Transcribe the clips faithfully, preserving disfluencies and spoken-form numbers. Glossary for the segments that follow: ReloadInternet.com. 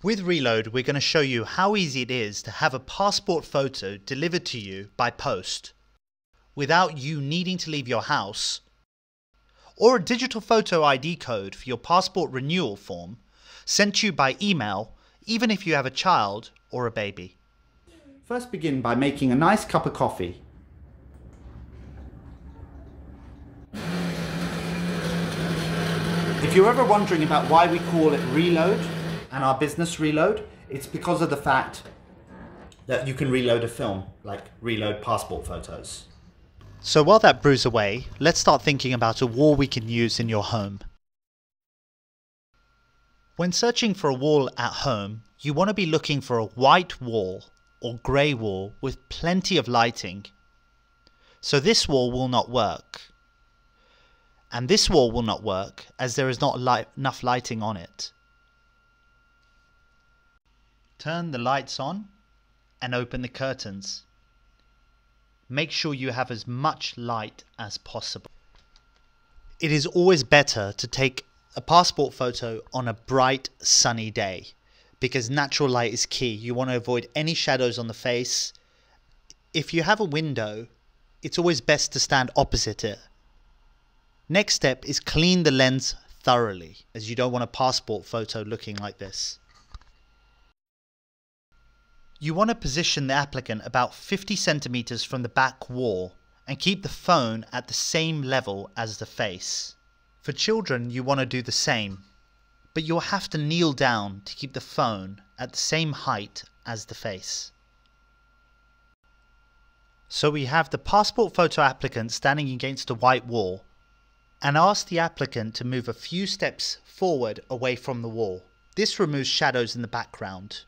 With Reload, we're going to show you how easy it is to have a passport photo delivered to you by post without you needing to leave your house, or a digital photo I D code for your passport renewal form sent to you by email, even if you have a child or a baby. First, begin by making a nice cup of coffee. If you're ever wondering about why we call it Reload and our business Reload, it's because of the fact that you can reload a film, like reload passport photos. So while that brews away, let's start thinking about a wall we can use in your home. When searching for a wall at home, you want to be looking for a white wall or grey wall with plenty of lighting. So this wall will not work. And this wall will not work as there is not light, enough lighting on it. Turn the lights on and open the curtains. Make sure you have as much light as possible. It is always better to take a passport photo on a bright, sunny day because natural light is key. You want to avoid any shadows on the face. If you have a window, it's always best to stand opposite it. Next step is clean the lens thoroughly, as you don't want a passport photo looking like this. You want to position the applicant about fifty centimeters from the back wall and keep the phone at the same level as the face. For children, you want to do the same, but you'll have to kneel down to keep the phone at the same height as the face. So we have the passport photo applicant standing against a white wall, and ask the applicant to move a few steps forward away from the wall. This removes shadows in the background.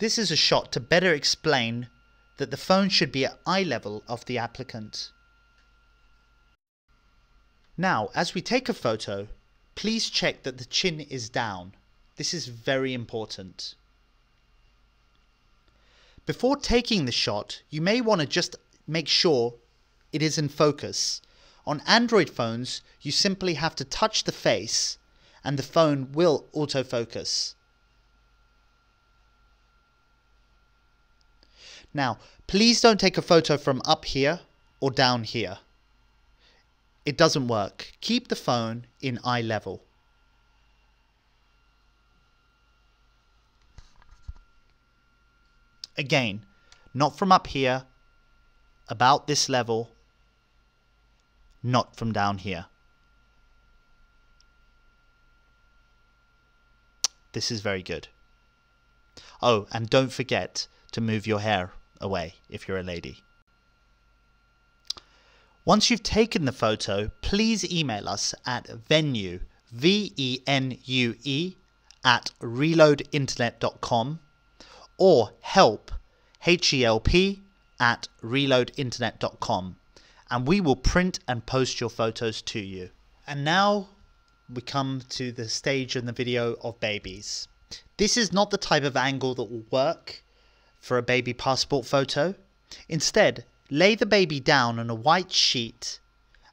This is a shot to better explain that the phone should be at eye level of the applicant. Now, as we take a photo, please check that the chin is down. This is very important. Before taking the shot, you may want to just make sure it is in focus. On Android phones, you simply have to touch the face and the phone will autofocus. Now, please don't take a photo from up here or down here. It doesn't work. Keep the phone in eye level. Again, not from up here, about this level, not from down here. This is very good. Oh, and don't forget to move your hair away if you're a lady. Once you've taken the photo, please email us at venue, V E N U E, at reload internet dot com or help, H E L P, at reload internet dot com, and we will print and post your photos to you. And now we come to the stage in the video of babies. This is not the type of angle that will work for a baby passport photo. Instead, lay the baby down on a white sheet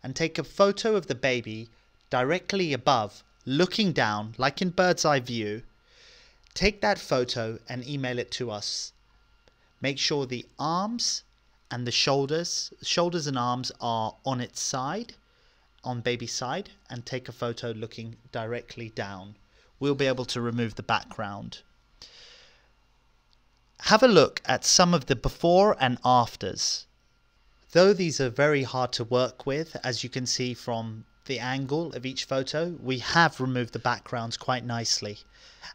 and take a photo of the baby directly above, looking down like in bird's eye view. Take that photo and email it to us. Make sure the arms and the shoulders, shoulders and arms are on its side, on baby's side, and take a photo looking directly down. We'll be able to remove the background. Have a look at some of the before and afters. Though these are very hard to work with, as you can see from the angle of each photo, we have removed the backgrounds quite nicely.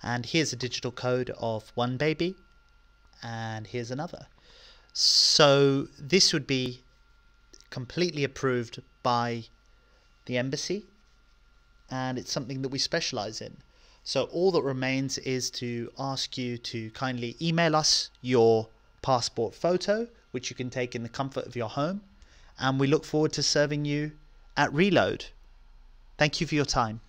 And here's a digital code of one baby, and here's another. So this would be completely approved by the embassy, and it's something that we specialize in. So all that remains is to ask you to kindly email us your passport photo, which you can take in the comfort of your home. And we look forward to serving you at Reload. Thank you for your time.